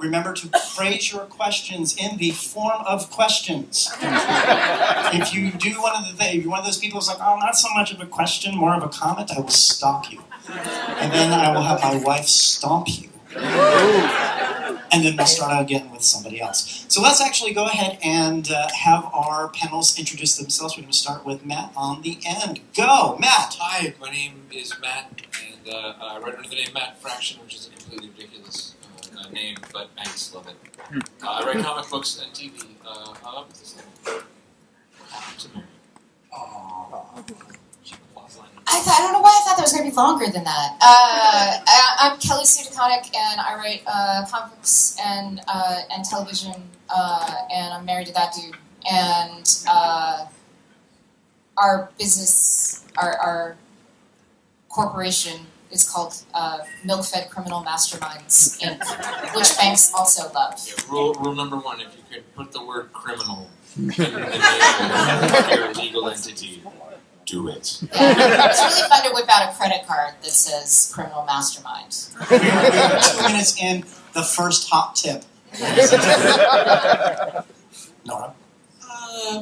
Remember to phrase your questions in the form of questions. If you do one of the things, if you're one of those people who's like, oh, not so much of a question, more of a comment, I will stomp you. And then I will have my wife stomp you. And then we'll start out again with somebody else. So let's actually go ahead and have our panels introduce themselves. We're going to start with Matt on the end. Go, Matt! Hi, my name is Matt, and I write under the name Matt Fraction, which is a completely ridiculous name, but I just love it. I write comic books and TV. I love this name. I don't know why I thought that was going to be longer than that. I'm Kelly Sue DeConnick, and I write comic books and television, and I'm married to that dude. And our business, our corporation, is called Milkfed Criminal Masterminds, Inc., which banks also love. Yeah, rule number one, if you could put the word criminal in your legal entity, do it. Yeah, it's really fun to whip out a credit card that says Criminal Mastermind. We are 2 minutes in, the first hot tip. Nora?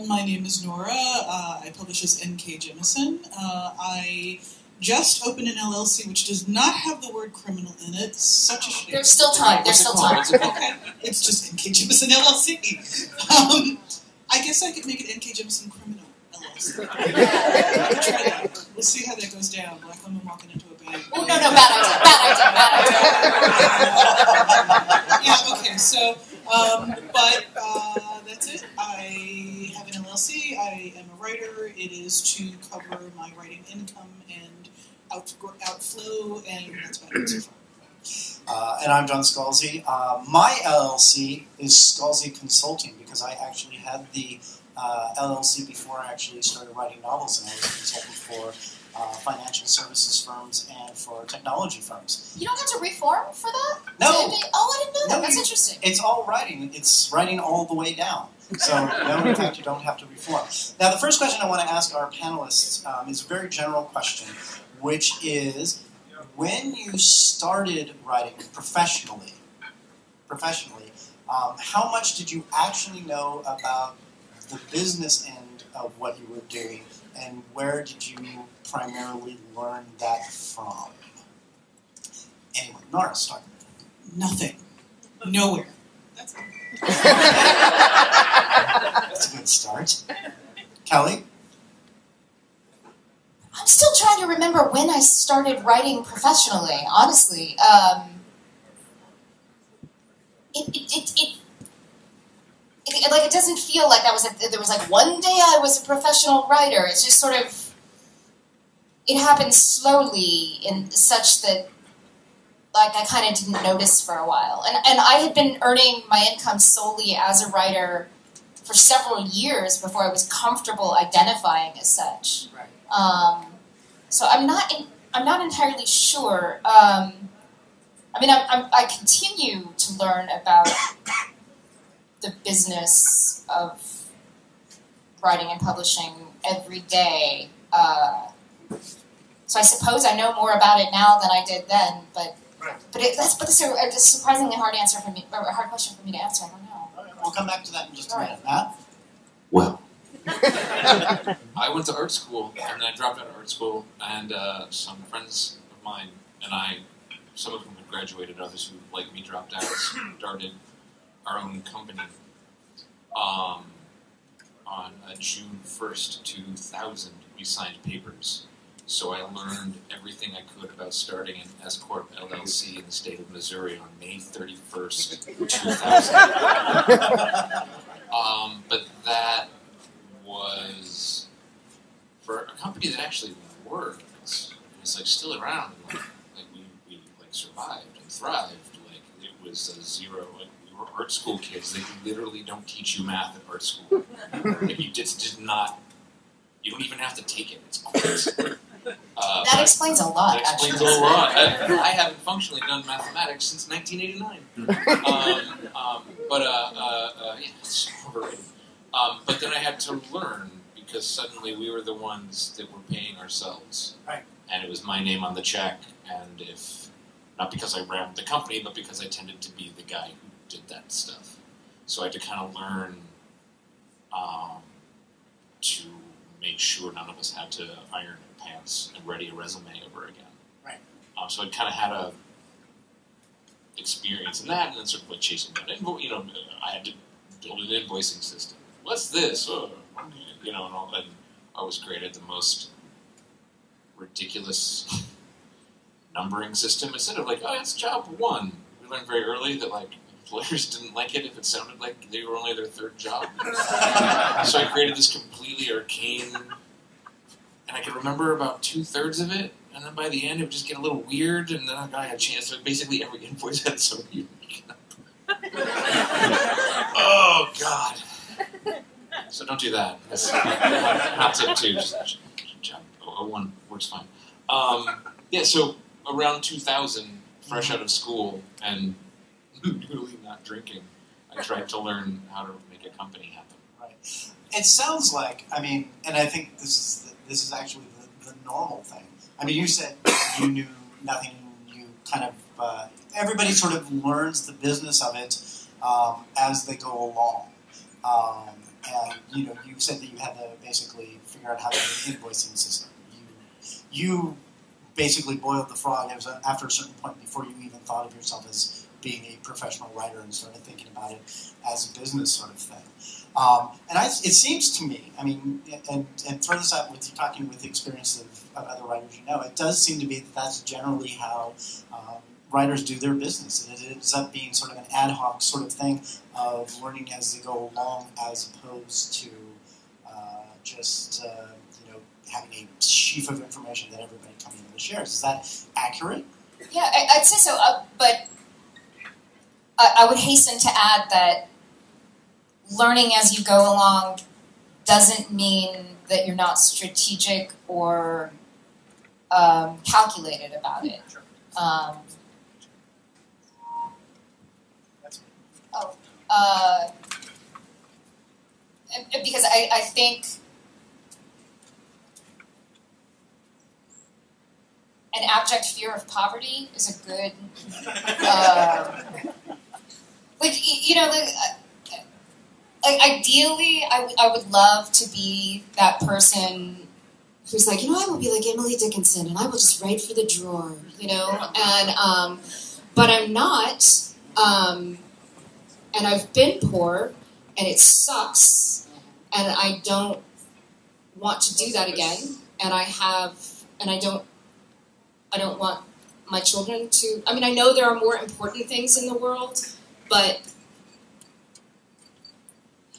My name is Nora. I publish as N.K. Jemisin. I just opened an LLC which does not have the word criminal in it. Such a shame. There's still time. There's still time. Okay. It's just N.K. Jemisin LLC. I guess I could make it N.K. Jemisin Criminal LLC. We'll see how that goes down. Like I'm walking into a bank. Oh, no, bad idea. Yeah, okay, so, that's it. I have an LLC. I am a writer. It is to cover my writing income and outflow, and that's about it so far. And I'm John Scalzi. My LLC is Scalzi Consulting because I actually had the LLC before I actually started writing novels, and I was a consultant for financial services firms and for technology firms. You don't have to reform for that? No. Oh, I didn't know that. No, that's interesting. It's all writing. It's writing all the way down. So, no, in fact, you don't have to reform. Now, the first question I want to ask our panelists is a very general question, which is, when you started writing professionally, how much did you actually know about the business end of what you were doing, and where did you primarily learn that from? Anyway, Nora, start. Nothing. Nowhere. That's good. That's a good start. Kelly? I'm still trying to remember when I started writing professionally, honestly. It doesn't feel like there was like one day I was a professional writer. It's just sort of, it happened slowly in such that, like, I kind of didn't notice for a while. And I had been earning my income solely as a writer for several years before I was comfortable identifying as such. Right. So I'm not entirely sure. I mean, I continue to learn about the business of writing and publishing every day. So I suppose I know more about it now than I did then, but that's a surprisingly hard answer for me, or a hard question for me to answer. I don't know. We'll come back to that in just a minute. Matt? Well, I went to art school, and I dropped out of art school, and some friends of mine and I, some of whom had graduated, others who, like me, dropped out, started our own company on June 1st, 2000. We signed papers. So I learned everything I could about starting an S-Corp LLC in the state of Missouri on May 31st, 2000. But that was for a company that actually worked. It's like still around. We survived and thrived. Like it was a zero. Like we were art school kids. They literally don't teach you math at art school. Like you just did not. You don't even have to take it. It's crazy. That explains a lot. That explains a lot. I haven't functionally done mathematics since 1989. Yeah, it's overrated. But then I had to learn because suddenly we were the ones that were paying ourselves, right? And it was my name on the check. And if not because I ran the company, but because I tended to be the guy who did that stuff. So I had to kind of learn to make sure none of us had to iron pants and ready a resume over again. Right. So I kind of had a experience in that, and then sort of like chasing down invoice. You know, I had to build an invoicing system. What's this? Oh, you know, and all that. I was great at the most ridiculous numbering system. Instead of like, oh, it's job one. We learned very early that like employers didn't like it if it sounded like they were only their third job. So I created this completely arcane, and I could remember about 2/3 of it. And then by the end, it would just get a little weird, and then I got a chance. So basically, every invoice had some unique number. Oh, God. So don't do that. That's not tip two. Just jump. Oh, one word's fine. Yeah, so around 2000, fresh out of school and newly not drinking, I tried to learn how to make a company happen. Right. It sounds like, I mean, and I think this is actually the normal thing. I mean, you said you knew nothing. You kind of everybody sort of learns the business of it as they go along. And you know, you said that you had to basically figure out how to make an invoicing system. You basically boiled the frog. It was after a certain point before you even thought of yourself as being a professional writer and started thinking about it as a business sort of thing. And it seems to me, I mean, and throw this out with talking with the experience of other writers you know, it does seem to be that that's generally how writers do their business. It ends up being sort of an ad hoc sort of thing of learning as they go along as opposed to just, you know, having a sheaf of information that everybody coming in shares. Is that accurate? Yeah, I'd say so, but I would hasten to add that learning as you go along doesn't mean that you're not strategic or calculated about it. Because I think an abject fear of poverty is a good, like, you know, like ideally, I would love to be that person who's like, you know, I will be like Emily Dickinson, and I will just write for the drawer, you know, and, but I'm not, and I've been poor, and it sucks, and I don't want to do that again, and I don't want my children to, I mean, I know there are more important things in the world, but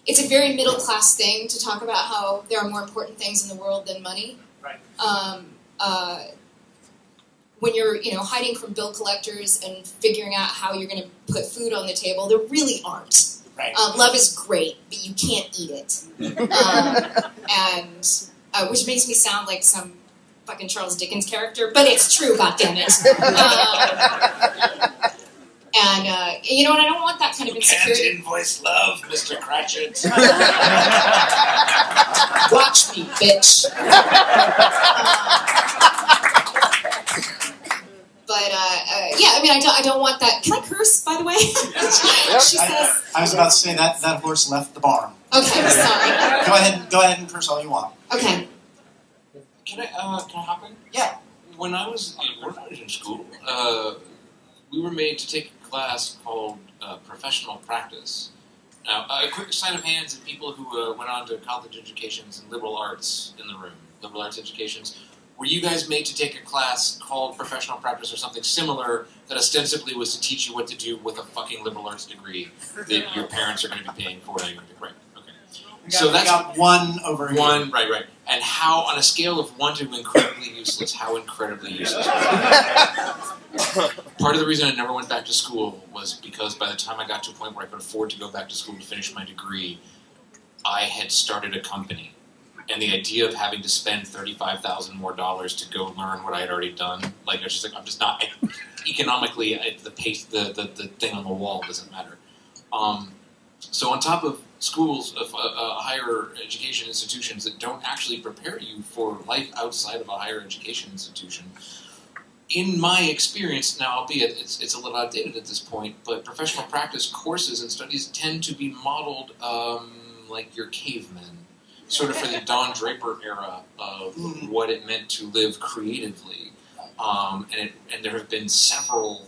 it's a very middle-class thing to talk about how there are more important things in the world than money. Right. When you're, you know, hiding from bill collectors and figuring out how you're going to put food on the table, there really aren't. Right. Love is great, but you can't eat it. Which makes me sound like some fucking Charles Dickens character, but it's true, goddammit. You know, and I don't want that kind of insecurity. You can't invoice love, Mr. Cratchit. Watch me, bitch. Yeah, I mean, I don't want that. Can I curse, by the way? She says, I was about to say that horse left the barn. Okay, I'm sorry. Go ahead and curse all you want. Okay. Can I hop in? Yeah. When I was in school, we were made to take a class called Professional Practice. Now, a quick sign of hands of people who went on to college educations and liberal arts in the room, liberal arts educations. Were you guys made to take a class called Professional Practice or something similar that ostensibly was to teach you what to do with a fucking liberal arts degree that your parents are going to be paying for? Right, okay. So that's one over here. One, right. And how, on a scale of one to incredibly useless, how incredibly useless was Part of the reason I never went back to school was because by the time I got to a point where I could afford to go back to school to finish my degree, I had started a company. And the idea of having to spend $35,000 more to go learn what I had already done, like, I was just like, I'm just not, economically, the pace, the thing on the wall doesn't matter. So on top of schools, of higher education institutions that don't actually prepare you for life outside of a higher education institution, in my experience, now albeit it's a little outdated at this point, but professional practice courses and studies tend to be modeled like your cavemen, sort of for the Don Draper era of what it meant to live creatively. And there have been several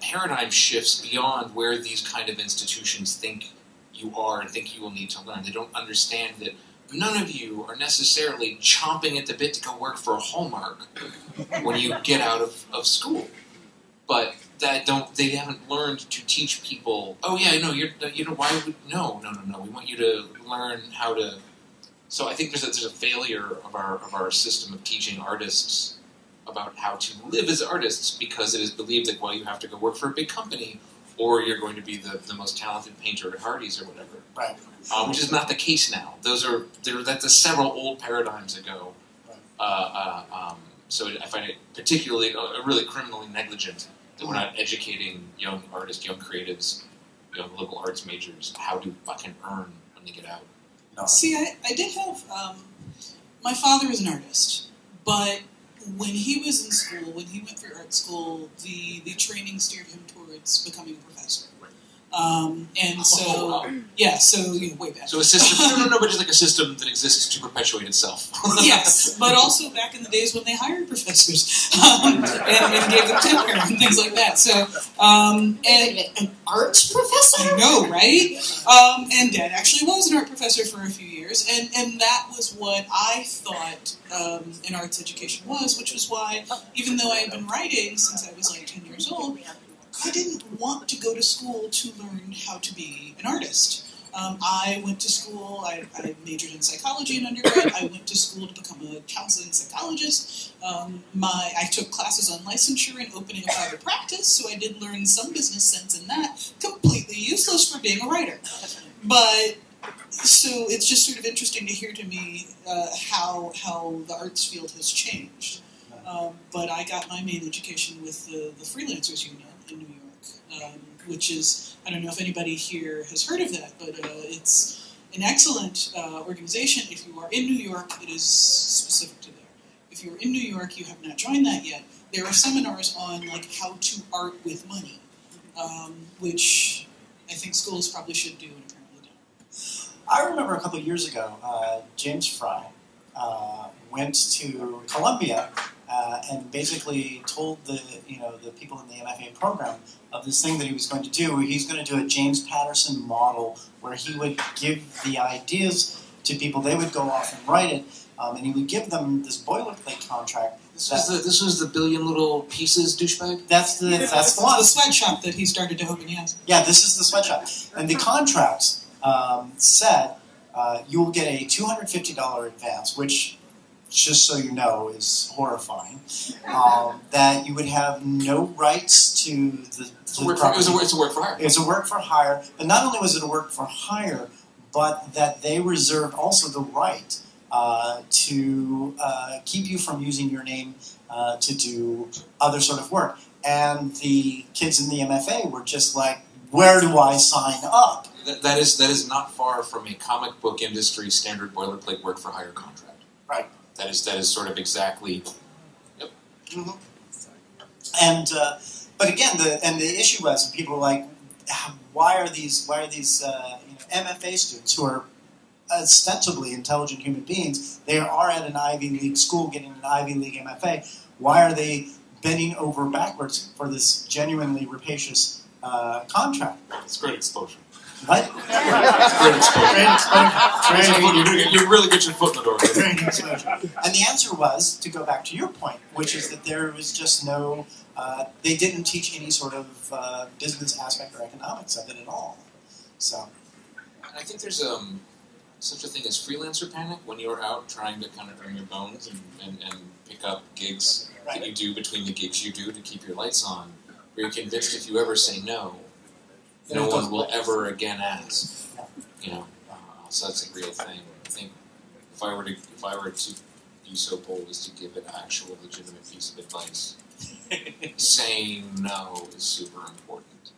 paradigm shifts beyond where these kind of institutions think you are and think you will need to learn. They don't understand that none of you are necessarily chomping at the bit to go work for a Hallmark when you get out of school. But they haven't learned to teach people, oh yeah, no, no, we want you to learn how to. So I think there's a failure of our system of teaching artists about how to live as artists, because it is believed that, well, you have to go work for a big company or you're going to be the most talented painter at Hardee's or whatever. Right. Which is not the case now. That's several old paradigms ago. Right. So I find it particularly, really criminally negligent that we're not educating young artists, young creatives, young liberal arts majors how to fucking earn when they get out. No. See, I did have, my father is an artist, but when he was in school, when he went through art school, the training steered him towards becoming a professor. Right. Way back. So a system, but just like a system that exists to perpetuate itself. Yes, but also back in the days when they hired professors and gave them tenure and things like that. So, an art professor? I know, right? And Dad actually was an art professor for a few years, and that was what I thought an arts education was, which was why, even though I had been writing since I was like 10 years old, I didn't want to go to school to learn how to be an artist. I went to school, I majored in psychology in undergrad, I went to school to become a counseling psychologist, I took classes on licensure and opening a private practice, so I did learn some business sense in that, completely useless for being a writer. But, so it's just sort of interesting to hear to me how the arts field has changed. But I got my main education with the Freelancers Union in New York, which is, I don't know if anybody here has heard of that, but it's an excellent organization. If you are in New York, it is specific to there. If you're in New York, you have not joined that yet. There are seminars on like how to art with money, which I think schools probably should do and apparently don't. I remember a couple of years ago, James Frey went to Columbia and basically told the people in the MFA program of this thing that he was going to do. He's going to do a James Patterson model where he would give the ideas to people. They would go off and write it, and he would give them this boilerplate contract. This was the billion little pieces douchebag? That's the one. The sweatshop that he started to open, yes. Yeah, this is the sweatshop. And the contracts said you will get a $250 advance, which, just so you know, is horrifying, that you would have no rights to the property. It's a work for hire. It's a work for hire, but not only was it a work for hire, but that they reserved also the right to keep you from using your name to do other sort of work. And the kids in the MFA were just like, where do I sign up? That is not far from a comic book industry standard boilerplate work for hire contract. Right. That is sort of exactly. Yep. Mm-hmm. And but again, the issue was people were like, why are these MFA students who are ostensibly intelligent human beings? They are at an Ivy League school getting an Ivy League MFA. Why are they bending over backwards for this genuinely rapacious contract? It's great exposure. What? You really get your foot in the door. And the answer was, to go back to your point, which is that there was just no, they didn't teach any sort of business aspect or economics of it at all. So, and I think there's such a thing as freelancer panic when you're out trying to kind of earn your bones and pick up gigs that you do between the gigs you do to keep your lights on, where you're convinced if you ever say no, no one will ever again ask, so that's a real thing. I think if I were to be so bold as to give an actual legitimate piece of advice, saying no is super important.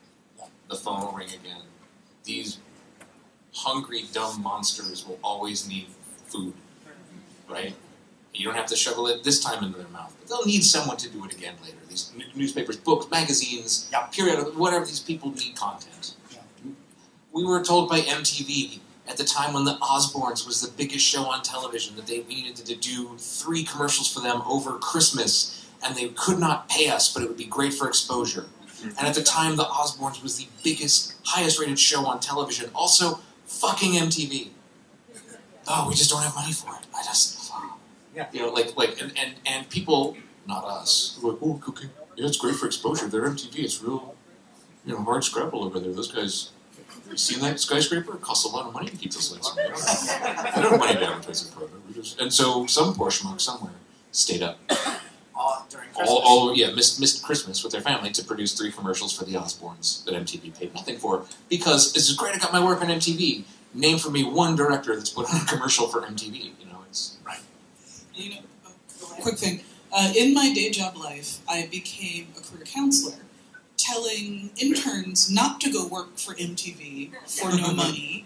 The phone will ring again. These hungry, dumb monsters will always need food, right? You don't have to shovel it this time into their mouth. But they'll need someone to do it again later. These newspapers, books, magazines, periodicals, whatever, these people need content. Yeah. We were told by MTV at the time when the Osbournes was the biggest show on television that we needed to do 3 commercials for them over Christmas, and they could not pay us, but it would be great for exposure. And at the time, the Osbournes was the biggest, highest-rated show on television. Also, fucking MTV. Oh, we just don't have money for it. I just... Yeah. You know, and people, not us, who are like, oh, okay, yeah, it's great for exposure. They're MTV. It's real, you know, hard scrabble over there. Those guys, you seen that skyscraper? It costs a lot of money to keep those lights on. I don't have money to advertise a product. And so some poor schmuck somewhere stayed up. Missed Christmas with their family to produce 3 commercials for the Osbournes that MTV paid nothing for, because this is great, I got my work on MTV. Name for me one director that's put on a commercial for MTV. You know, it's... Right. You know, quick thing. In my day job life, I became a career counselor, telling interns not to go work for MTV for no money.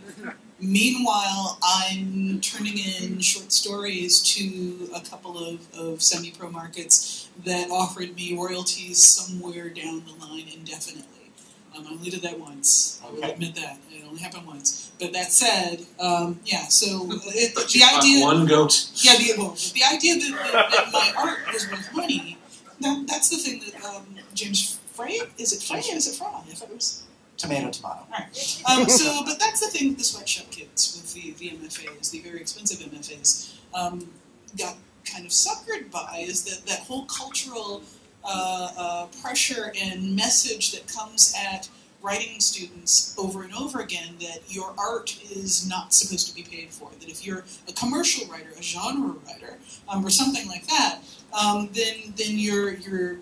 Meanwhile, I'm turning in short stories to a couple of semi-pro markets that offered me royalties somewhere down the line indefinitely. I only did that once. I will admit that. It only happened once. But that said, but the idea... one goat. Yeah, the idea that my art was worth money, that's the thing that James Frey... Is it Frey or is it Frey? I thought it was... Tomato, tomato. All right. But that's the thing with the sweatshop kids, with the MFAs, the very expensive MFAs, got kind of suckered by, is that whole cultural pressure and message that comes at writing students over and over again, that your art is not supposed to be paid for, that if you're a commercial writer, a genre writer, or something like that, then you're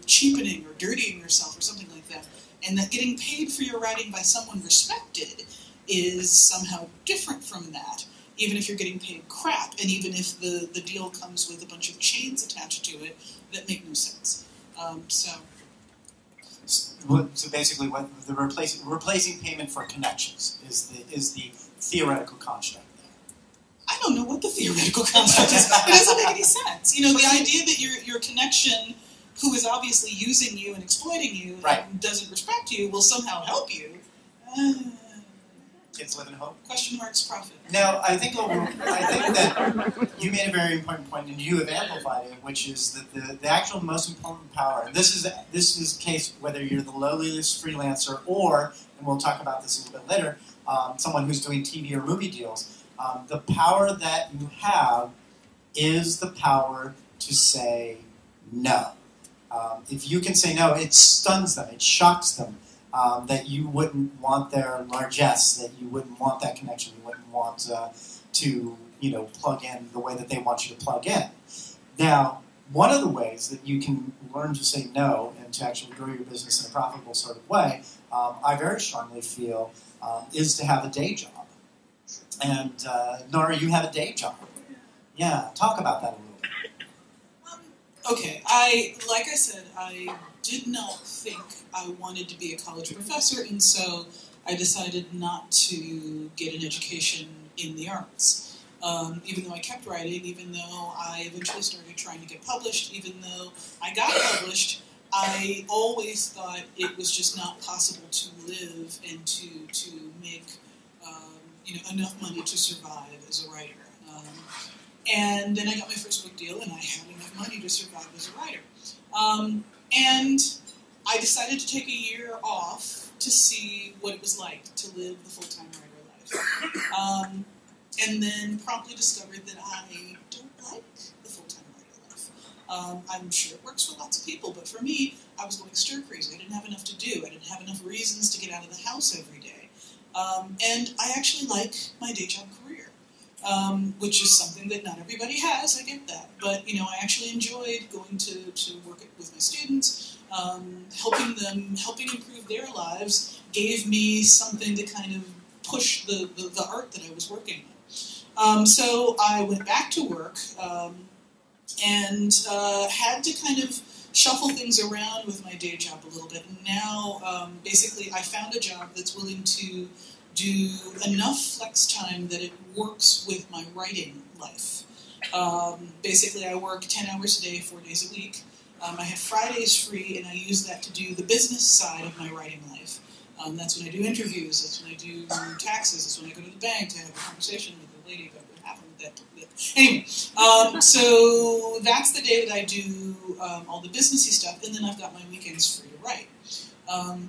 cheapening or dirtying yourself or something like that. And that getting paid for your writing by someone respected is somehow different from that, even if you're getting paid crap, and even if the deal comes with a bunch of chains attached to it that make no sense. So basically, what the replacing payment for connections is the theoretical construct. I don't know what the theoretical construct is. It doesn't make any sense. You know, the idea that your connection, who is obviously using you and exploiting you, right, and doesn't respect you, will somehow help you. Kids live in hope. Question marks profit. Now, I think that you made a very important point, and you have amplified it, which is that the actual most important power, and this is the case whether you're the lowliest freelancer or, and we'll talk about this a little bit later, someone who's doing TV or movie deals, the power that you have is the power to say no. If you can say no, it stuns them, it shocks them, that you wouldn't want their largesse, that you wouldn't want that connection, you wouldn't want to plug in the way that they want you to plug in. Now, one of the ways that you can learn to say no and to actually grow your business in a profitable sort of way, I very strongly feel, is to have a day job. And Nora, you have a day job. Yeah, talk about that a little. Okay, I did not think I wanted to be a college professor, and so I decided not to get an education in the arts. Even though I kept writing, even though I eventually started trying to get published, even though I got published, I always thought it was just not possible to live and to make enough money to survive as a writer. And then I got my first book deal, and I had enough money to survive as a writer. And I decided to take a year off to see what it was like to live the full-time writer life. And then promptly discovered that I don't like the full-time writer life. I'm sure it works for lots of people, but for me, I was going stir-crazy. I didn't have enough to do. I didn't have enough reasons to get out of the house every day. And I actually like my day job career. Which is something that not everybody has, I get that. But, I actually enjoyed going to work with my students, helping improve their lives gave me something to kind of push the art that I was working on. So I went back to work and had to kind of shuffle things around with my day job a little bit. And now, basically, I found a job that's willing to do enough flex time that it works with my writing life. Basically, I work 10 hours a day, 4 days a week. I have Fridays free, and I use that to do the business side of my writing life. That's when I do interviews, that's when I do taxes, that's when I go to the bank to have a conversation with the lady about what happened with that. Anyway, so that's the day that I do all the businessy stuff, and then I've got my weekends free to write.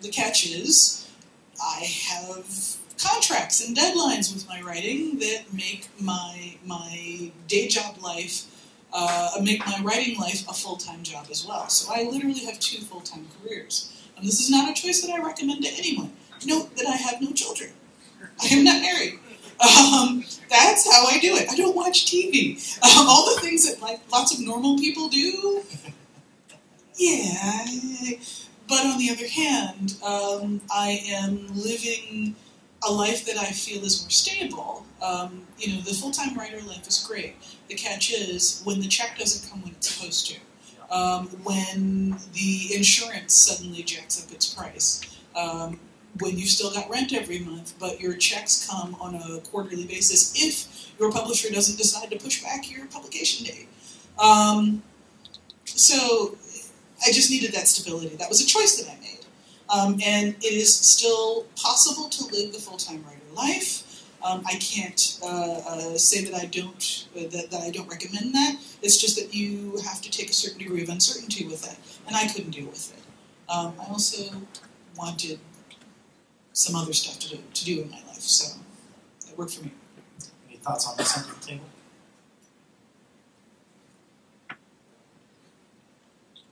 The catch is, I have contracts and deadlines with my writing that make my day job life, make my writing life a full-time job as well. So I literally have two full-time careers. And this is not a choice that I recommend to anyone. Note that I have no children. I am not married. That's how I do it. I don't watch TV. All the things that like lots of normal people do, yeah. But on the other hand, I am living a life that I feel is more stable. You know, the full-time writer life is great. The catch is when the check doesn't come when it's supposed to. When the insurance suddenly jacks up its price, when you've still got rent every month, but your checks come on a quarterly basis if your publisher doesn't decide to push back your publication date. So I just needed that stability. That was a choice that I made. And it is still possible to live the full-time writer life. I can't say that I don't that I don't recommend that. It's just that you have to take a certain degree of uncertainty with that, and I couldn't deal with it. I also wanted some other stuff to do in my life, so it worked for me. Any thoughts on this under the table?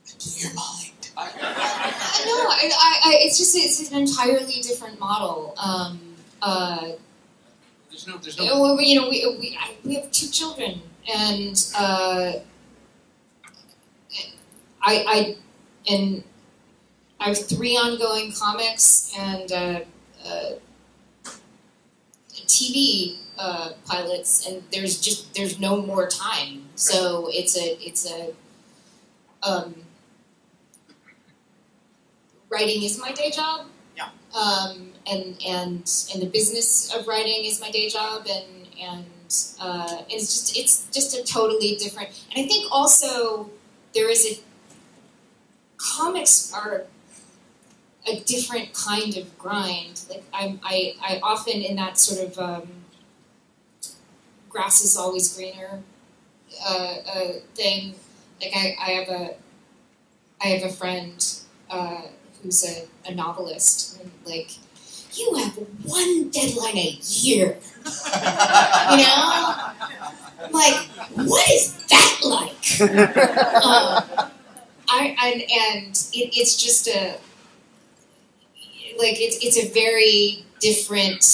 I blew your mind. No, it's an entirely different model. There's no. You know, we have two children, and I have three ongoing comics and TV pilots, and there's no more time. So it's writing is my day job. Yeah. And the business of writing is my day job, and it's just a totally different. And I think also there is comics are a different kind of grind. Like I often in that sort of grass is always greener thing. Like I have a friend who's a novelist, and like, you have one deadline a year, you know? Like, what is that like? It's just it's a very different.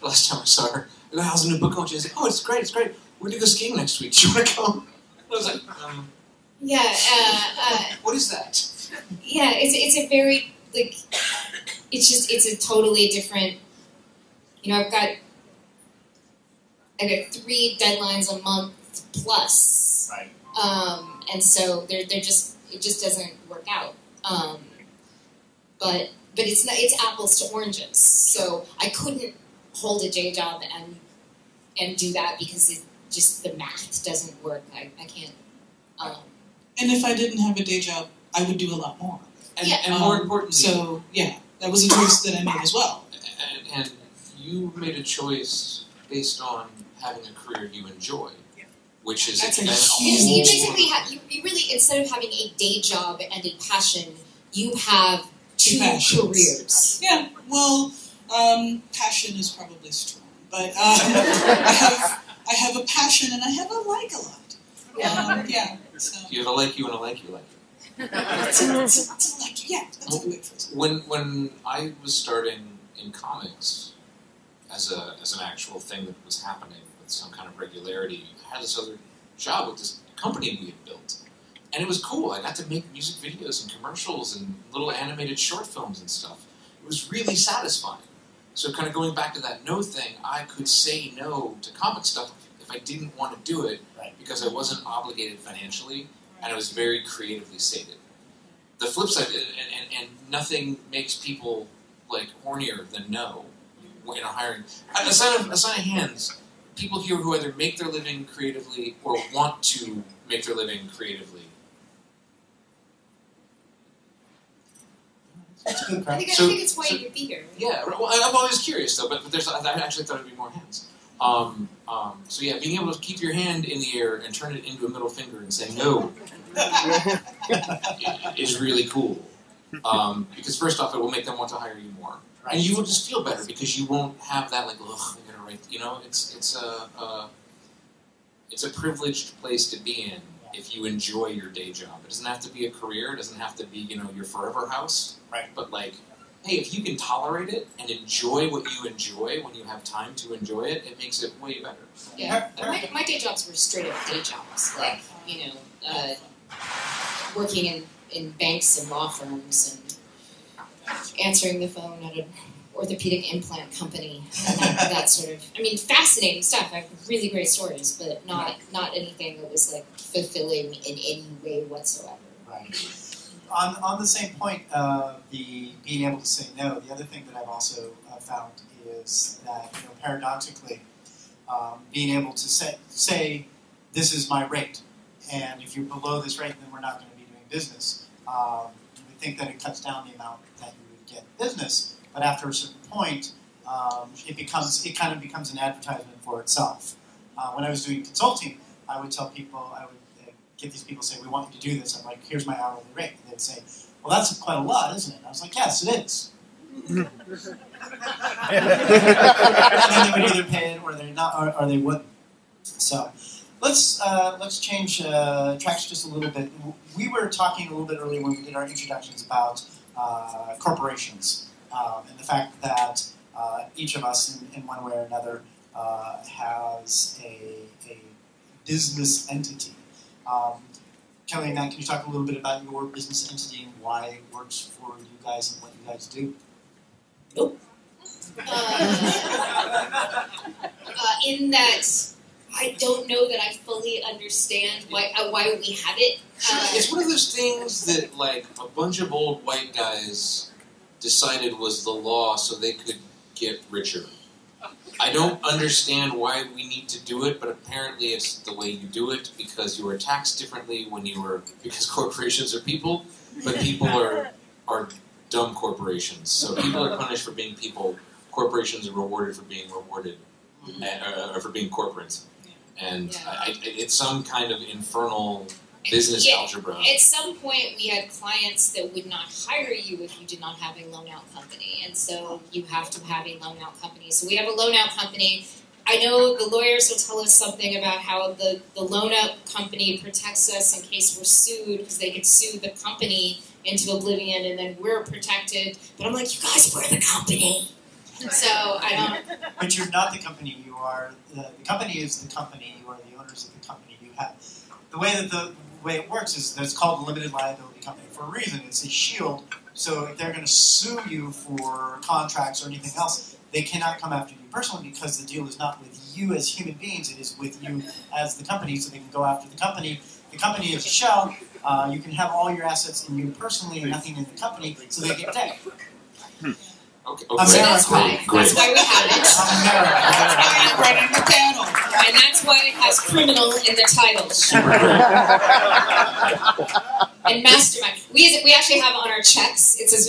Last time I saw her, I was in a book coach, and I was like, oh, it's great. We're gonna go skiing next week. Do you wanna come? I was like, yeah. What is that? Yeah, it's a very, like, it's a totally different, you know, I got three deadlines a month plus. Right. And so it just doesn't work out. But it's apples to oranges. So I couldn't hold a day job and do that because it just, the math doesn't work. I can't. And if I didn't have a day job, I would do a lot more. And more importantly, so yeah, that was a choice that I made as well. And you made a choice based on having a career you enjoy, yeah. Which is you basically have you really, instead of having a day job and a passion, you have two careers. Yeah, well, passion is probably strong, but I have a passion and I have a like a lot. Yeah. So. You have a like you and a like you like. When I was starting in comics as an actual thing that was happening with some kind of regularity, I had this other job with this company we had built, and it was cool. I got to make music videos and commercials and little animated short films and stuff. It was really satisfying. So kind of going back to that no thing, I could say no to comic stuff if I didn't want to do it, right, because I wasn't obligated financially. And it was very creatively stated. The flip side, and nothing makes people like hornier than no in a hiring. A sign of hands. people here who either make their living creatively or want to make their living creatively. I think it's why you could be here. Yeah, well, I'm always curious though, but there's, I actually thought it'd be more hands. So yeah, being able to keep your hand in the air and turn it into a middle finger and say no is really cool. Because first off, it will make them want to hire you more, right? And you will just feel better because you won't have that like, ugh, I'm gonna write. You know, it's a privileged place to be in if you enjoy your day job. It doesn't have to be a career. It doesn't have to be, you know, your forever house. Right. But like, hey, if you can tolerate it and enjoy what you enjoy when you have time to enjoy it, it makes it way better. Yeah. My day jobs were straight up day jobs. Like, you know, working in banks and law firms and answering the phone at an orthopedic implant company and that sort of, I mean, fascinating stuff. I have really great stories, but not anything that was like fulfilling in any way whatsoever. Right. On the same point of the being able to say no, the other thing that I've also found is that, you know, paradoxically, being able to say this is my rate, and if you're below this rate, then we're not going to be doing business. You would think that it cuts down the amount that you would get in business, but after a certain point, it kind of becomes an advertisement for itself. When I was doing consulting, I would tell people, I would get these people say, we want you to do this. I'm like, here's my hourly rate. And they'd say, well, that's quite a lot, isn't it? And I was like, yes, it is. And then they would either pay it or they're not, or they wouldn't. So let's change tracks just a little bit. We were talking a little bit earlier when we did our introductions about corporations and the fact that each of us in one way or another has a business entity. Kelly and Matt, can you talk a little bit about your business entity and why it works for you guys and what you guys do? Nope. In that I don't know that I fully understand why we have it. It's one of those things that like a bunch of old white guys decided was the law so they could get richer. I don't understand why we need to do it, but apparently it's the way you do it because you are taxed differently when you are, because corporations are people, but people are dumb corporations. So people are punished for being people. Corporations are rewarded for being rewarded, or for being corporate. And it's some kind of infernal business algebra. At some point, we had clients that would not hire you if you did not have a loan-out company, and so you have to have a loan-out company. So we have a loan-out company. I know the lawyers will tell us something about how the loan-out company protects us in case we're sued, because they could sue the company into oblivion, and then we're protected. But I'm like, you guys, we're the company. So I don't... But you're not the company. You are... The company is the company. You are the owners of the company. You have... The way it works is that it's called a limited liability company for a reason. It's a shield, so if they're going to sue you for contracts or anything else, they cannot come after you personally because the deal is not with you as human beings, it is with you as the company, so they can go after the company. The company is a shell. You can have all your assets in you personally and nothing in the company, so they get dead. Okay. So that's why we have it. I'm running the panel. And that's why it has criminal in the title. And mastermind. We actually have on our checks, it says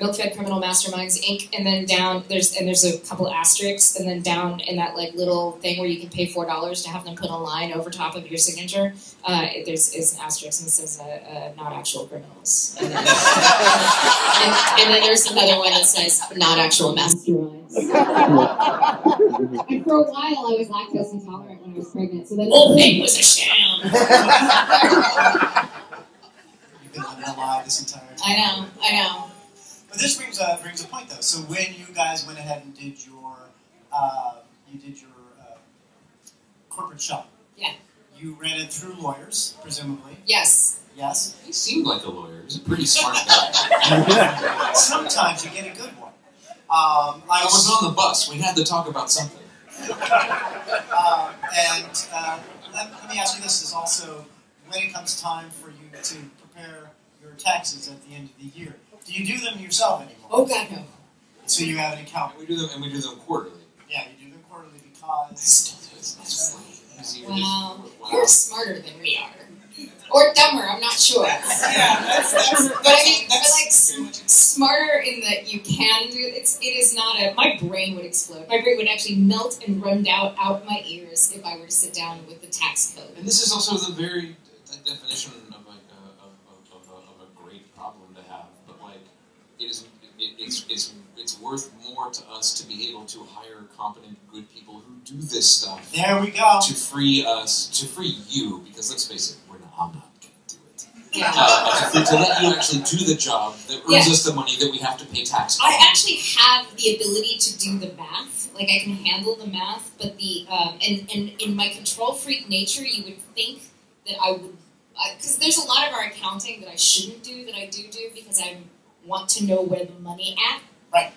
Milkfed Criminal Masterminds, Inc., and then down, there's a couple asterisks, and then down in that like little thing where you can pay $4 to have them put a line over top of your signature, there's an asterisk, and it says not actual criminals. And then there's another one that says, not actual masterminds. And for a while, I was lactose intolerant when I was pregnant. So the whole thing was a sham. You've been living a lie this entire time. I know. But this brings a point, though. So when you guys went ahead and did your corporate shop, you ran it through lawyers, presumably. Yes. Yes? He seemed like a lawyer. He's a pretty smart guy. Sometimes you get a good one. I was on the bus. We had to talk about something. Let me ask you this. Is also, when it comes time for you to prepare your taxes at the end of the year, do you do them yourself anymore? Oh, God, no. So you have an accountant. We do them quarterly. Yeah, you do them quarterly because... was just like, wow, you're smarter than we are. Or dumber, I'm not sure. But I mean, but like, smarter in that you can do, it is not a, my brain would explode. My brain would actually melt and run down out my ears if I were to sit down with the tax code. And this is also the very definition of like a great problem to have, but like, it's worth more to us to be able to hire competent, good people who do this stuff. There we go. To free us, to free you, because let's face it, I'm not going to do it. Yeah. To let you actually do the job that earns us the money that we have to pay tax on. I actually have the ability to do the math. Like, I can handle the math, but the, and in my control freak nature, you would think that I would, because there's a lot of our accounting that I shouldn't do, that I do, because I want to know where the money at. Right.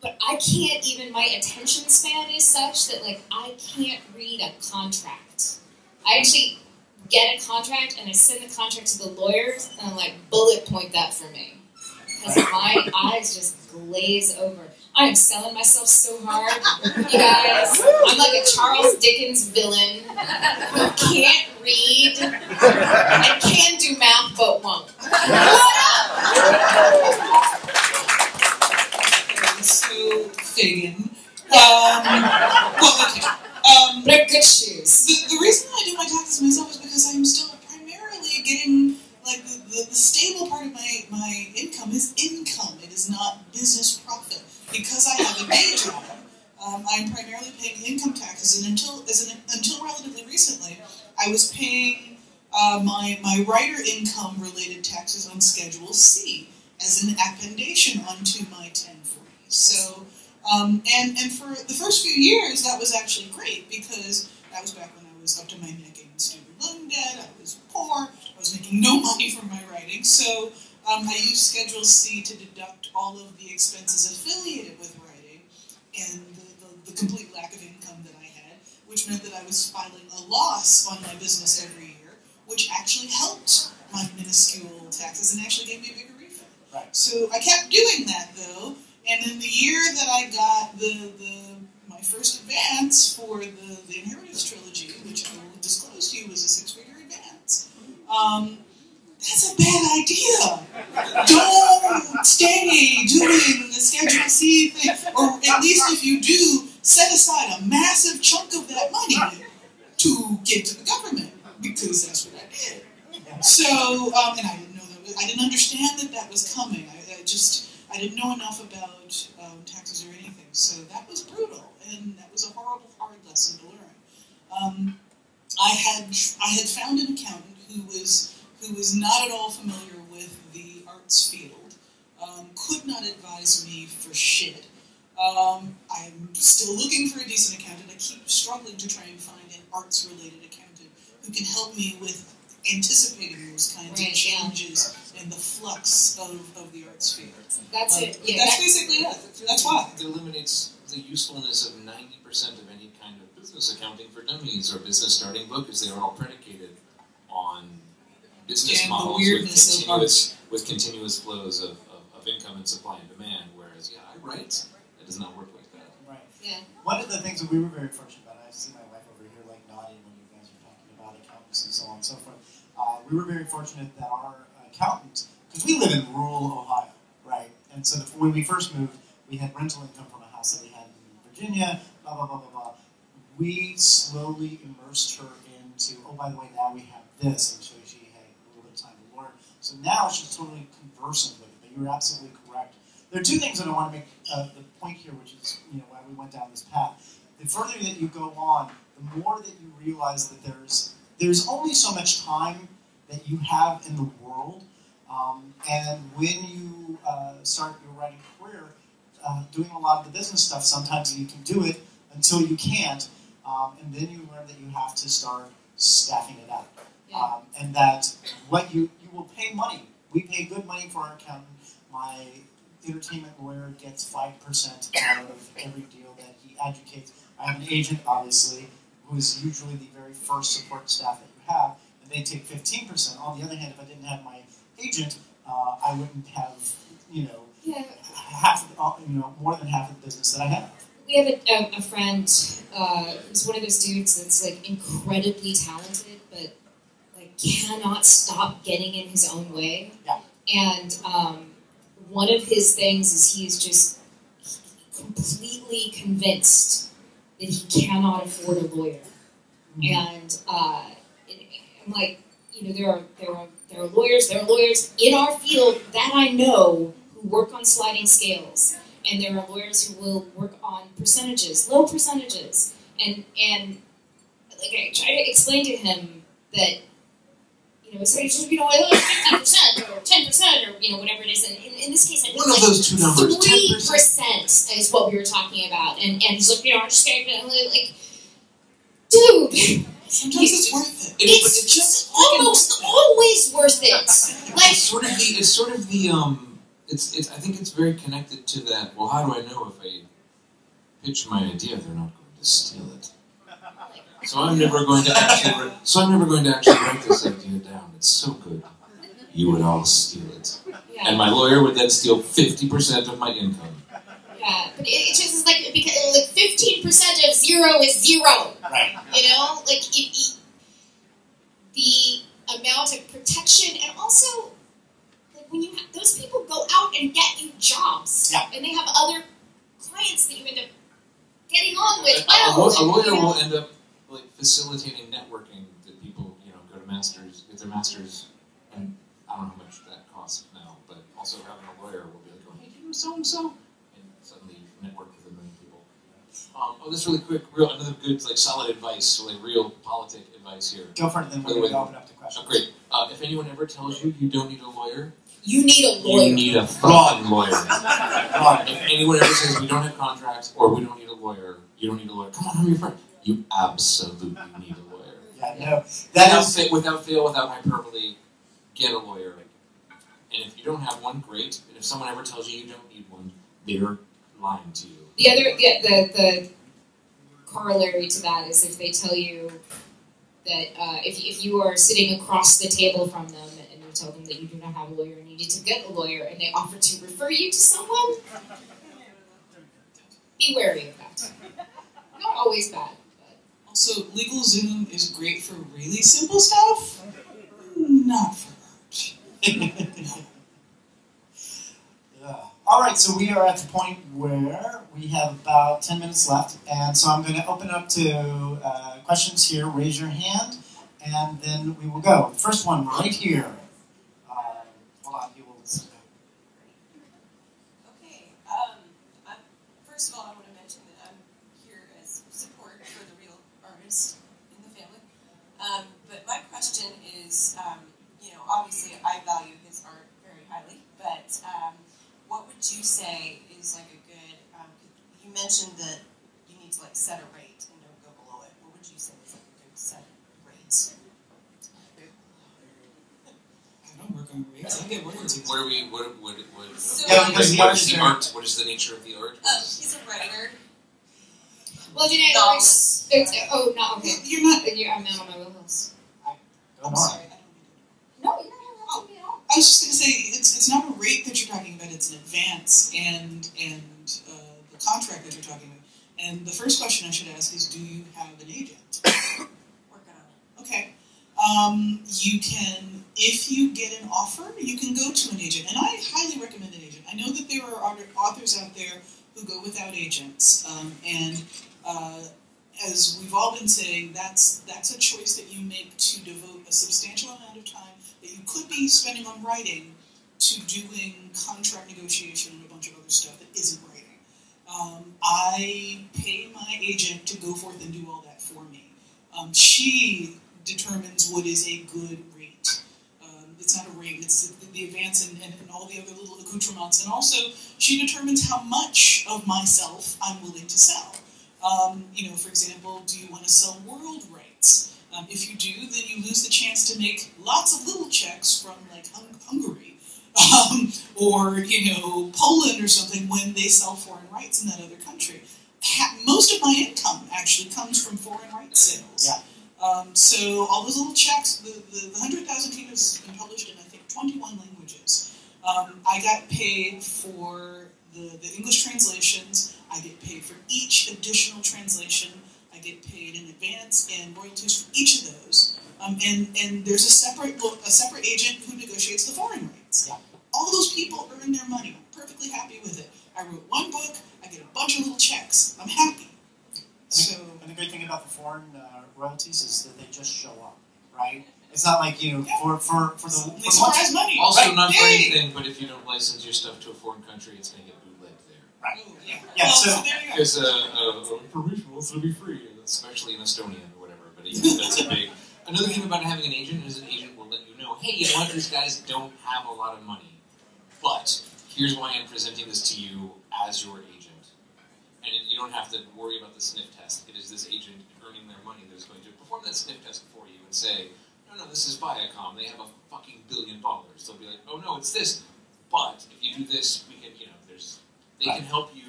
But I can't even, my attention span is such that, like, I can't read a contract. I actually get a contract, and I send the contract to the lawyers, and I'm like, bullet point that for me. Because my eyes just glaze over. I am selling myself so hard, you guys. I'm like a Charles Dickens villain who can't read and can do math but won't. What up? School thing. But good shoes. The reason I do my taxes myself is because I'm still primarily getting, like, the stable part of my income is income. It is not business profit. Because I have a day job, I'm primarily paying income taxes, and until relatively recently, I was paying my writer income related taxes on Schedule C as an appendation onto my 10. So, and for the first few years, that was actually great, because that was back when I was up to my neck in student loan debt, I was poor, I was making no money from my writing, so I used Schedule C to deduct all of the expenses affiliated with writing, and the complete lack of income that I had, which meant that I was filing a loss on my business every year, which actually helped my minuscule taxes and actually gave me a bigger refund. Right. So I kept doing that, though. And then the year that I got my first advance for the Inheritance Trilogy, which I will disclose to you was a six-figure advance, that's a bad idea. Don't stay doing the Schedule C thing. Or at least if you do, set aside a massive chunk of that money to give to the government, because that's what I did. So, and I didn't know I didn't understand that was coming. I didn't know enough about taxes or anything, so that was brutal, and that was a horrible, hard lesson to learn. I had found an accountant who was not at all familiar with the arts field, could not advise me for shit. I'm still looking for a decent accountant. I keep struggling to try and find an arts-related accountant who can help me with anticipating those kinds of changes and the flux of the arts field. That's it. Yeah, that's basically it. That's why. It eliminates the usefulness of 90% of any kind of business accounting for dummies or business starting book, as they are all predicated on business models with continuous flows of income and supply and demand, whereas, yeah, I write. It does not work like that. Right. Yeah. One of the things that we were very fortunate about, I see my wife over here like nodding when you guys are talking about accountants and so on and so forth. We were very fortunate that our accountant, because we live in rural Ohio, right? And so when we first moved, we had rental income from a house that we had in Virginia, blah, blah, blah, blah, blah. We slowly immersed her into, oh, by the way, now we have this, and so she had a little bit of time to learn. So now she's totally conversant with it, but you're absolutely correct. There are two things that I want to make the point here, which is, you know, why we went down this path. The further that you go on, the more that you realize that there's only so much time that you have in the world, and when you start your writing career, doing a lot of the business stuff, sometimes you can do it until you can't, and then you learn that you have to start staffing it out, and that what you will pay money. We pay good money for our accountant. My entertainment lawyer gets 5% out of every deal that he adjudicates. I have an agent, obviously, who is usually the very first support staff that you have. They take 15%. On the other hand, if I didn't have my agent, I wouldn't have, you know, more than half of the business that I have. We have a friend who's one of those dudes that's like incredibly talented, but like cannot stop getting in his own way. Yeah. And one of his things is he's just completely convinced that he cannot afford a lawyer. Mm-hmm. And I'm like, you know, there are lawyers. There are lawyers in our field that I know who work on sliding scales. And there are lawyers who will work on percentages, low percentages. And like I try to explain to him that, you know, it's like, you know, 15% or 10% or, you know, whatever it is. And in this case, I think one of those two numbers, 3% is what we were talking about. And he's like, you know, I'm just going to, like, dude. Sometimes it's worth it. It's just almost always worth it. Like, I think it's very connected to that. Well, how do I know if I pitch my idea if they're not going to steal it? So I'm never going to actually. So I'm never going to actually write this idea down. It's so good, you would all steal it, yeah. And my lawyer would then steal 50% of my income. Yeah, but it's just like because like 15% of zero is zero. Right. You know, like the amount of protection and also. When you have, those people go out and get you jobs, yeah. And they have other clients that you end up getting on with. A lawyer will end up like facilitating networking that people, you know, go to masters, get their masters, and I don't know how much that costs now. But also having a lawyer will be like, oh, hey, do you know so and so, and suddenly you network with a million people. Oh, this really quick, another good like solid advice, like real politic advice here. Go for it, then we'll open up to questions. Oh, great. If anyone ever tells you don't need a lawyer. You need a lawyer. You need a fucking lawyer. If anyone ever says we don't have contracts or we don't need a lawyer, you don't need a lawyer. Come on, I'm your friend. You absolutely need a lawyer. Yeah, no. Without fail, without hyperbole, get a lawyer. And if you don't have one, great. And if someone ever tells you you don't need one, they're lying to you. The corollary to that is if they tell you that if you are sitting across the table from them. Tell them that you do not have a lawyer and you need to get a lawyer, and they offer to refer you to someone. Be wary of that. Not always bad. But. Also, LegalZoom is great for really simple stuff, not for much. All right, so we are at the point where we have about 10 minutes left, and so I'm going to open up to questions here. Raise your hand, and then we will go. First one right here. First of all, I want to mention that I'm here as support for the real artist in the family. But my question is, you know, obviously I value his art very highly, but what would you say is like a good, you mentioned that you need to like set a rate and don't go below it. What would you say is like a good set rate? I don't work on rates. I get royalties. What is the nature of the art? He's a writer. Well, did I expect... Oh, no, okay. You're not... I'm not on my wheelhouse. I'm sorry. No, you're not on me at all. I was just going to say, it's not a rate that you're talking about. It's an advance and the contract that you're talking about. And the first question I should ask is, do you have an agent? Work on it. Okay. You can... If you get an offer, you can go to an agent. And I highly recommend an agent. I know that there are authors out there who go without agents. As we've all been saying, that's a choice that you make to devote a substantial amount of time that you could be spending on writing to doing contract negotiation and a bunch of other stuff that isn't writing. I pay my agent to go forth and do all that for me. She determines what is a good rate. It's not a rate, it's the advance and all the other little accoutrements. And also, she determines how much of myself I'm willing to sell. You know, for example, do you want to sell world rights? If you do, then you lose the chance to make lots of little checks from, like, Hungary or, you know, Poland or something when they sell foreign rights in that other country. Most of my income, actually, comes from foreign rights sales. Yeah. So all those little checks, the 100,000 titles has been published in, I think, 21 languages. I got paid for the English translations. I get paid for each additional translation. I get paid in advance and royalties for each of those. And there's a separate agent who negotiates the foreign rights. All those people earn their money. I'm perfectly happy with it. I wrote one book. I get a bunch of little checks. I'm happy. And the great thing about the foreign royalties is that they just show up, right? It's not like, you know, for the... They surprise money. Also, right? Not for anything, but if you don't license your stuff to a foreign country, it's going to get bootlegged there. Right. Ooh, yeah. Yeah, well, so there you go. Because permission will be free, especially in Estonia or whatever. But yeah, that's a big... Another thing about having an agent is an agent will let you know, hey, you know what, these guys don't have a lot of money, but here's why I'm presenting this to you as your agent. And you don't have to worry about the sniff test. It is this agent earning their money that is going to perform that sniff test for you and say, no, no, this is Viacom. They have a fucking $1 billion. They'll be like, oh, no, it's this. But if you do this, we can, you know, there's... They can help you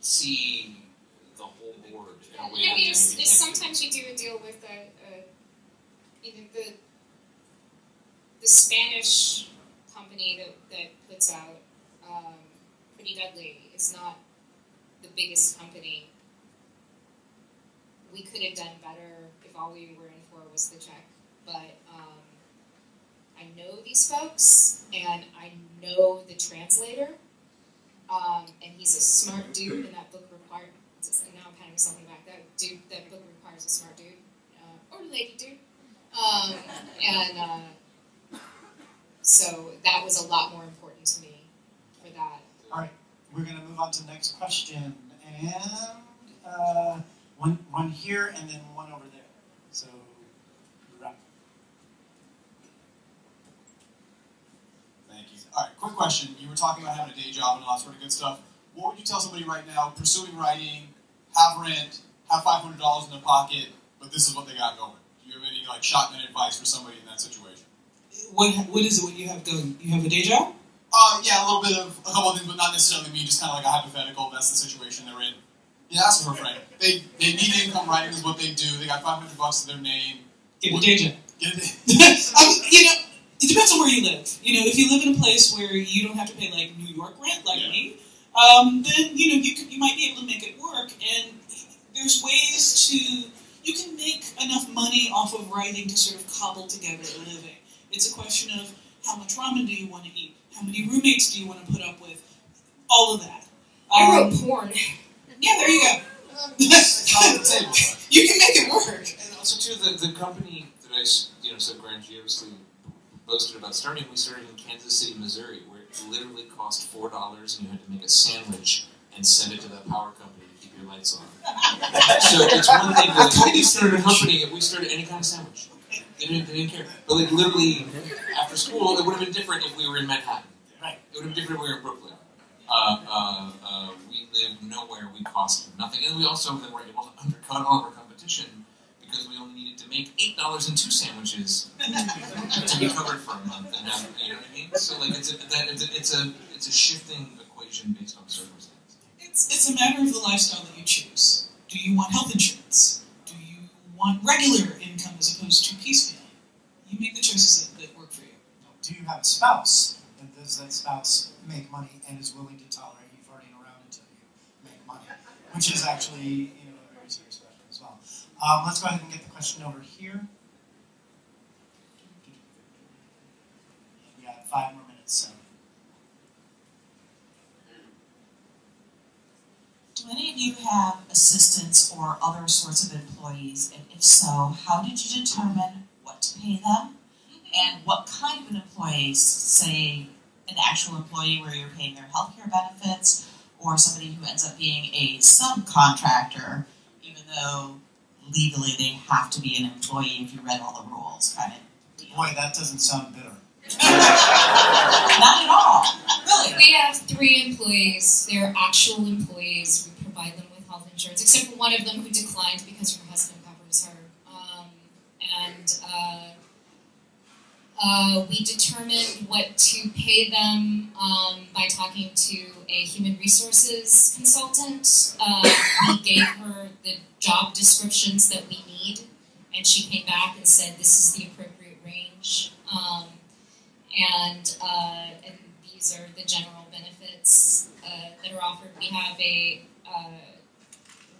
see the whole board in a way that you can't. Sometimes you do a deal with the Spanish company that puts out Pretty Deadly. It's not the biggest company. We could have done better if all we were in for was the check, but I know these folks, and I know the translator, and he's a smart dude, and that book required, and now I'm patting myself on the back, that book requires a smart dude, or lady dude, so that was a lot more important to me for that. All right, we're going to move on to the next question, and one here and then one over there. So, right. Thank you. All right, quick question. You were talking about having a day job and all that sort of good stuff. What would you tell somebody right now pursuing writing, have rent, have $500 in their pocket, but this is what they got going? Do you have any like shotgun advice for somebody in that situation? What is it? What you have going? You have a day job? Yeah, a little bit of a couple of things, but not necessarily me. Just kind of like a hypothetical. That's the situation they're in. Yeah, that's for a friend. They need income. Writing is what they do. They got $500 to their name. Get a day job. You know, it depends on where you live. You know, if you live in a place where you don't have to pay like New York rent, like me, then you know you might be able to make it work. And there's ways to you can make enough money off of writing to sort of cobble together a living. It's a question of how much ramen do you want to eat, how many roommates do you want to put up with, all of that. I wrote porn. Yeah, there you go. You can make it work. And also, too, the company that I so grandiosely boasted about starting, we started in Kansas City, Missouri, where it literally cost $4 and you had to make a sandwich and send it to that power company to keep your lights on. So it's one thing that if we started a company, if we started any kind of sandwich, they didn't care. But like literally, after school, it would have been different if we were in Manhattan. Right. It would have been different if we were in Brooklyn. We lived nowhere, we cost nothing, and we also then were able to undercut all of our competition because we only needed to make $8 and 2 sandwiches to be covered for a month. And now, you know what I mean? So like it's a shifting equation based on circumstances. It's a matter of the lifestyle that you choose. Do you want health insurance? Do you want regular income as opposed to piecemeal? You make the choices that work for you. Do you have a spouse? And does that spouse make money and is willing to tolerate you farting around until you make money, which is actually, you know, a very serious question as well. Let's go ahead and get the question over here. We got 5 more minutes. So. Do any of you have assistants or other sorts of employees, and if so, how did you determine what to pay them, and what kind of an employee, say, an actual employee where you're paying their health care benefits, or somebody who ends up being a subcontractor, even though legally they have to be an employee if you read all the rules, kind of deal. Boy, that doesn't sound bitter. Not at all. Really. We have 3 employees. They're actual employees. We provide them with health insurance, except for one of them who declined because her husband covers her. We determine what to pay them by talking to a human resources consultant. We gave her the job descriptions that we need, and she came back and said this is the appropriate range. And these are the general benefits. that are offered.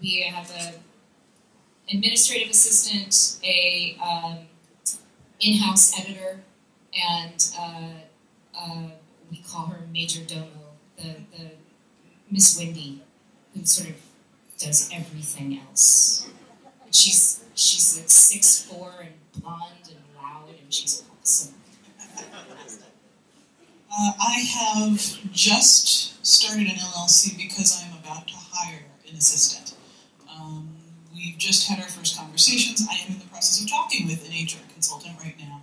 We have a administrative assistant, a in-house editor, and we call her Major Domo, the Miss Wendy, who sort of does everything else. And she's like 6'4" and blonde and loud, and she's awesome. I have just started an LLC because I'm about to hire an assistant. We've just had our first conversations. I am in the process of talking with an HR consultant right now.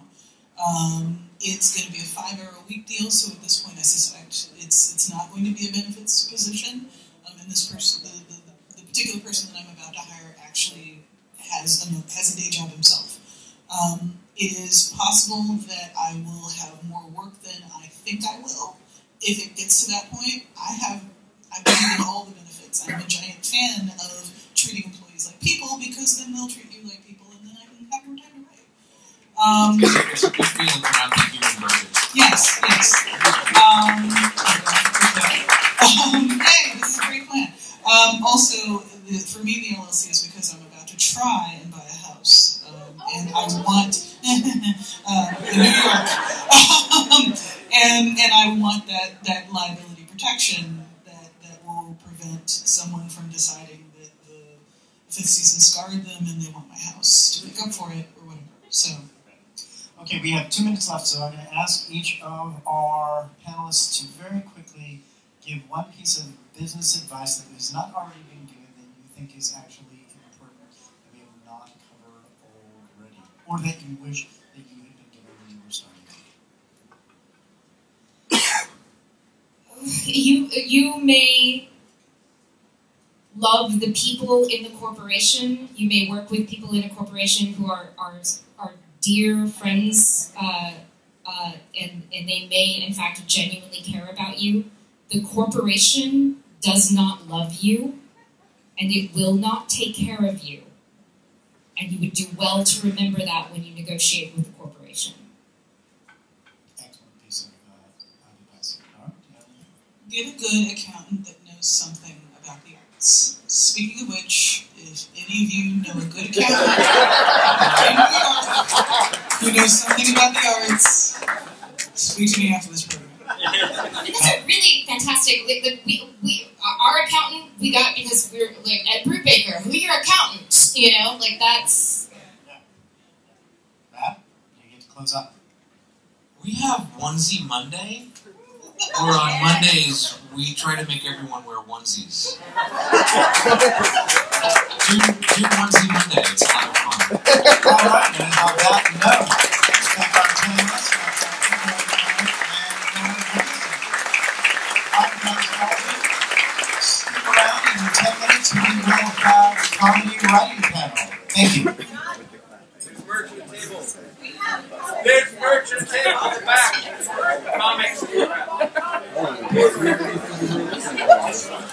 It's going to be a 5-hour-a-week deal, so at this point I suspect it's not going to be a benefits position. And this person, the particular person that I'm about to hire, actually has a day job himself. It is possible that I will have more work than I think I will. If it gets to that point, I've given all the benefits. I'm a giant fan of treating employees like people, because then they'll treat you like people, and then I can have more time to write. Yes, yes. Hey, this is a great plan. Also, for me, the LLC is because I'm about to try and buy a house, and I want in New York, and I want that liability protection that will prevent someone from deciding that the fifth season scarred them and they want my house to make up for it or whatever. So. Okay, we have 2 minutes left, so I'm going to ask each of our panelists to very quickly give one piece of business advice that is not already being given that you think is actually important that we have not covered already, or that you wish that you had been given when you were starting. You may love the people in the corporation. You may work with people in a corporation who are dear friends, and they may, in fact, genuinely care about you. The corporation does not love you, and it will not take care of you. And you would do well to remember that when you negotiate with the corporation. Excellent piece of advice. Get a good accountant that knows something about the arts. Speaking of which, if any of you know a good accountant who knows something about the arts, speak to me after this program. That's a really fantastic. Our accountant we got because we're like Ed Brubaker. Who your accountant? You know, like that's. Matt, you get to close up. We have onesie Monday. Where on Mondays we try to make everyone wear onesies. do onesie Monday. It's a lot of fun. All right, and on that note, comedy writing panel. Thank you. There's merch at the table. There's merch at the table on the back. Comics.